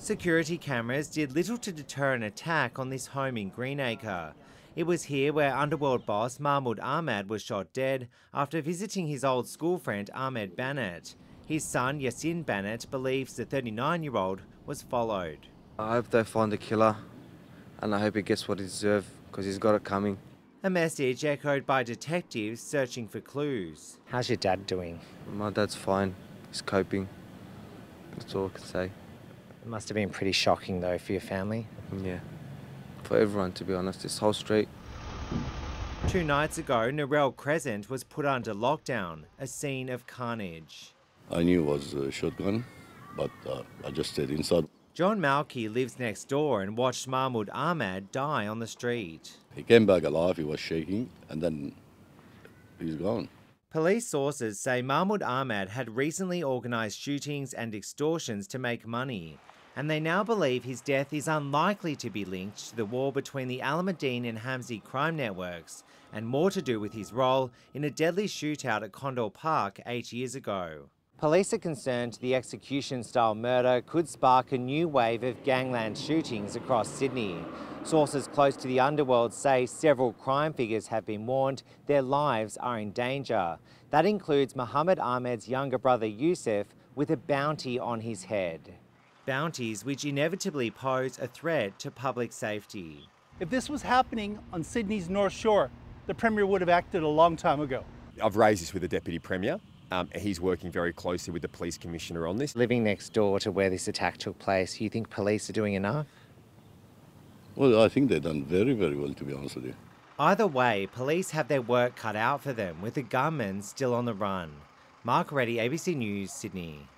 Security cameras did little to deter an attack on this home in Greenacre. It was here where Underworld boss Mahmoud Ahmad was shot dead after visiting his old school friend Ahmed Bannett. His son Yassin Bannett believes the 39-year-old was followed. I hope they find the killer and I hope he gets what he deserves because he's got it coming. A message echoed by detectives searching for clues. How's your dad doing? My dad's fine. He's coping. That's all I can say. It must have been pretty shocking though for your family. Yeah. For everyone, to be honest, this whole street. 2 nights ago, Narelle Crescent was put under lockdown, a scene of carnage. I knew it was a shotgun, but I just stayed inside. John Malki lives next door and watched Mahmoud Ahmad die on the street. He came back alive, he was shaking, and then he's gone. Police sources say Mahmoud Ahmad had recently organised shootings and extortions to make money, and they now believe his death is unlikely to be linked to the war between the Alameddine and Hamzi crime networks, and more to do with his role in a deadly shootout at Condell Park 8 years ago. Police are concerned the execution-style murder could spark a new wave of gangland shootings across Sydney. Sources close to the underworld say several crime figures have been warned their lives are in danger. That includes Mahmoud Ahmed's younger brother Yusuf, with a bounty on his head. Bounties which inevitably pose a threat to public safety. If this was happening on Sydney's North Shore, the Premier would have acted a long time ago. I've raised this with the Deputy Premier. He's working very closely with the Police Commissioner on this. Living next door to where this attack took place, you think police are doing enough? Well, I think they've done very, very well, to be honest with you. Either way, police have their work cut out for them, with the gunman still on the run. Mark Reddy, ABC News, Sydney.